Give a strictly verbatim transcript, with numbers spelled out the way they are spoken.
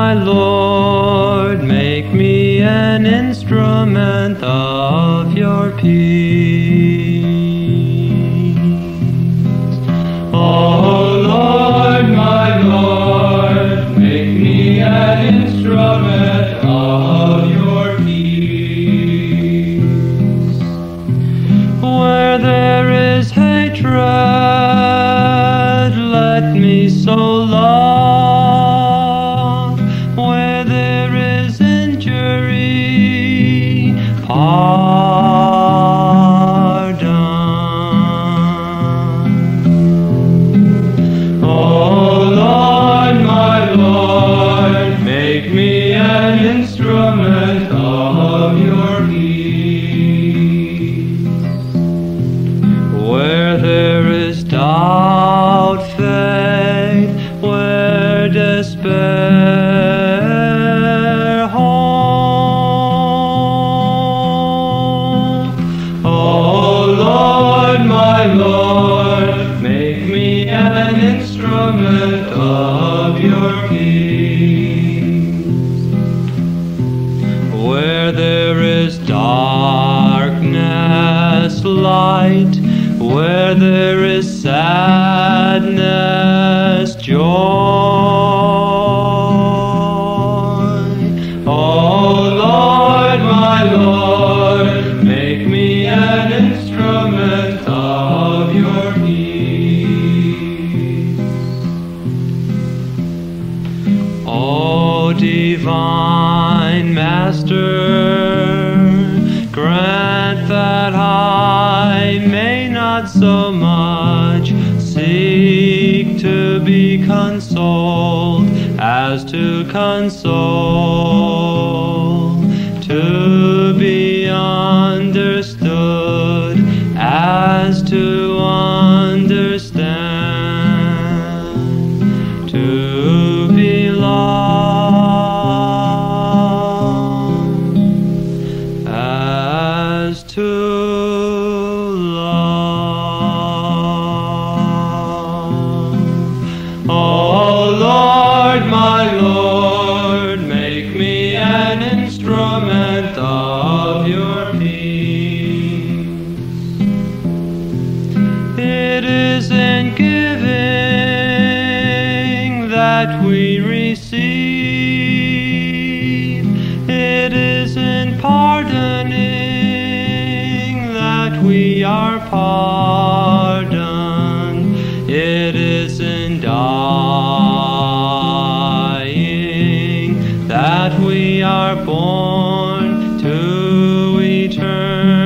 my Lord, make me an instrument of your peace. Oh Lord, my Lord, make me an instrument of your peace. Where there is hatred, let me so love. Light, where there is sadness, joy. Oh Lord, my Lord, make me an instrument of your peace. O divine Master, grant that so much seek to be consoled as to console, to be understood as to understand, to be loved as to instrument of your peace. It is in giving that we receive. It is in pardoning that we are pardoned. It is in dying that we are born to eternity.